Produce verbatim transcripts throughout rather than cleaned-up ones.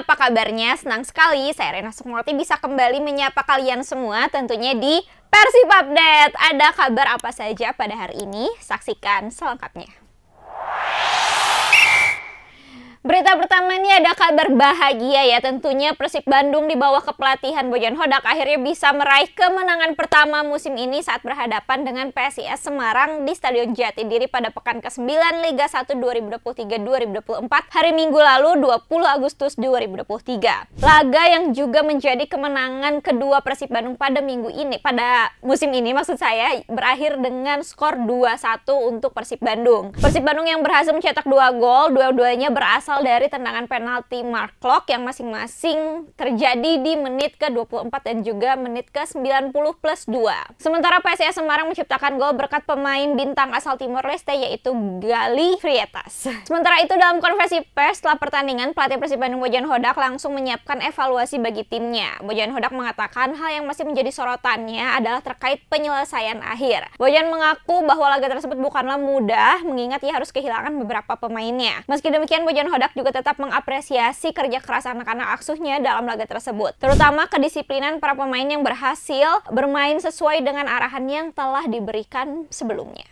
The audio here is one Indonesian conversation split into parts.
apa kabarnya? Senang sekali saya Rena Sukmawati bisa kembali menyapa kalian semua tentunya di Persib Update. Ada kabar apa saja pada hari ini? Saksikan selengkapnya. Berita pertama ini ada kabar bahagia ya, tentunya Persib Bandung di bawah kepelatihan Bojan Hodak akhirnya bisa meraih kemenangan pertama musim ini saat berhadapan dengan P S I S Semarang di Stadion Jatidiri pada pekan kesembilan Liga satu dua ribu dua puluh tiga dua ribu dua puluh empat hari Minggu lalu dua puluh Agustus dua ribu dua puluh tiga. Laga yang juga menjadi kemenangan kedua Persib Bandung pada minggu ini, pada musim ini maksud saya, berakhir dengan skor dua satu untuk Persib Bandung. Persib Bandung yang berhasil mencetak dua gol, dua-duanya berasal dari tendangan penalti Mark Klok yang masing-masing terjadi di menit ke dua puluh empat dan juga menit ke sembilan puluh plus dua. Sementara P S I S Semarang menciptakan gol berkat pemain bintang asal Timor Leste yaitu Gali Frietas. Sementara itu dalam konversi pers setelah pertandingan, pelatih Persib Bandung Bojan Hodak langsung menyiapkan evaluasi bagi timnya. Bojan Hodak mengatakan hal yang masih menjadi sorotannya adalah terkait penyelesaian akhir. Bojan mengaku bahwa laga tersebut bukanlah mudah mengingat ia harus kehilangan beberapa pemainnya. Meski demikian Bojan Hodak Hodak juga tetap mengapresiasi kerja keras anak-anak asuhnya dalam laga tersebut, terutama kedisiplinan para pemain yang berhasil bermain sesuai dengan arahan yang telah diberikan sebelumnya.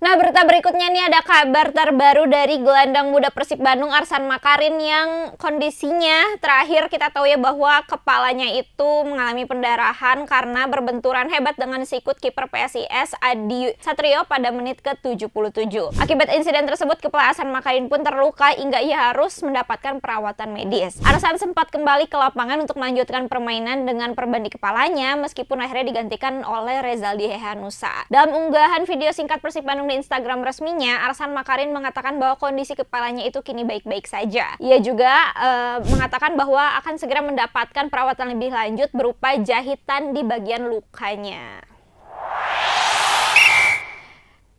Nah, berita berikutnya nih ada kabar terbaru dari gelandang muda Persib Bandung Arsan Makarin yang kondisinya terakhir kita tahu ya bahwa kepalanya itu mengalami pendarahan karena berbenturan hebat dengan sikut kiper P S I S Adi Satrio pada menit ke tujuh puluh tujuh. Akibat insiden tersebut kepala Arsan Makarin pun terluka hingga ia harus mendapatkan perawatan medis. Arsan sempat kembali ke lapangan untuk melanjutkan permainan dengan perban di kepalanya meskipun akhirnya digantikan oleh Rezaldi Hehanusa. Dalam unggahan video singkat Persib Bandung di Instagram resminya, Arsan Makarin mengatakan bahwa kondisi kepalanya itu kini baik-baik saja. Ia juga eh, mengatakan bahwa akan segera mendapatkan perawatan lebih lanjut berupa jahitan di bagian lukanya.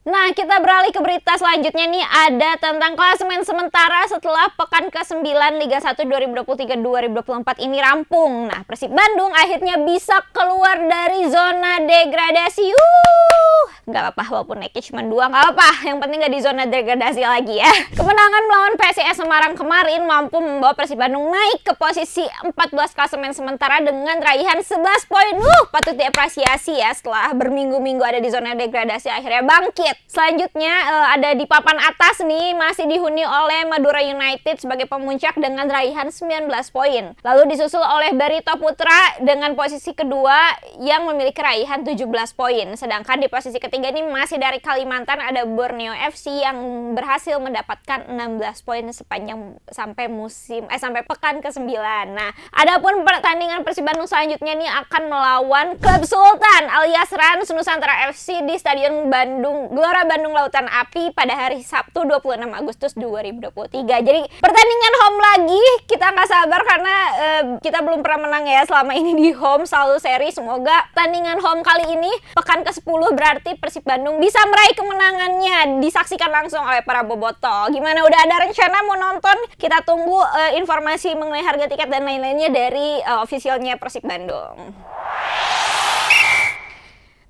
Nah, kita beralih ke berita selanjutnya nih, ada tentang klasemen sementara setelah pekan kesembilan Liga satu dua ribu dua puluh tiga dua ribu dua puluh empat ini rampung. Nah, Persib Bandung akhirnya bisa keluar dari zona degradasi. Wuh, nggak apa-apa, walaupun naiknya cuma dua, nggak apa-apa. Yang penting nggak di zona degradasi lagi ya. Kemenangan melawan P S I S Semarang kemarin mampu membawa Persib Bandung naik ke posisi empat belas klasemen sementara dengan raihan sebelas poin. Wuh, patut diapresiasi ya, setelah berminggu-minggu ada di zona degradasi akhirnya bangkit. Selanjutnya ada di papan atas nih, masih dihuni oleh Madura United sebagai pemuncak dengan raihan sembilan belas poin. Lalu disusul oleh Barito Putra dengan posisi kedua yang memiliki raihan tujuh belas poin. Sedangkan di posisi ketiga ini masih dari Kalimantan ada Borneo F C yang berhasil mendapatkan enam belas poin sepanjang sampai musim eh sampai pekan ke sembilan. Nah, adapun pertandingan Persib Bandung selanjutnya nih akan melawan klub Sultan alias Rans Nusantara F C di Stadion Bandung Gelora Bandung Lautan Api pada hari Sabtu dua puluh enam Agustus dua ribu dua puluh tiga. Jadi pertandingan home lagi, kita nggak sabar karena eh, kita belum pernah menang ya selama ini di home, selalu seri. Semoga pertandingan home kali ini pekan ke sepuluh berarti Persib Bandung bisa meraih kemenangannya. Disaksikan langsung oleh para Bobotoh. Gimana, udah ada rencana mau nonton? Kita tunggu eh, informasi mengenai harga tiket dan lain-lainnya dari eh, officialnya Persib Bandung.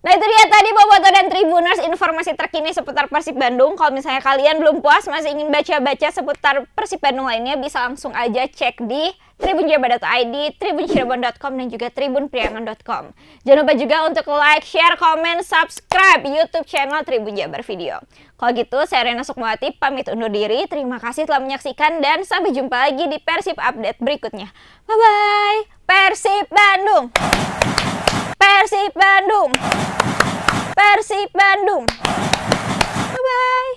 Nah, itu dia tadi Bobotoh dan Tribuners, informasi terkini seputar Persib Bandung. Kalau misalnya kalian belum puas masih ingin baca-baca seputar Persib Bandung lainnya, bisa langsung aja cek di tribunjabar titik i d, tribun sherbon titik com, dan juga tribunpriangan titik com. Jangan lupa juga untuk like, share, komen, subscribe YouTube channel Tribun Jabar Video. Kalau gitu, saya Rena Sukmawati pamit undur diri. Terima kasih telah menyaksikan dan sampai jumpa lagi di Persib Update berikutnya. Bye-bye. Persib Bandung. Persib Bandung. Persib Bandung. Bye-bye.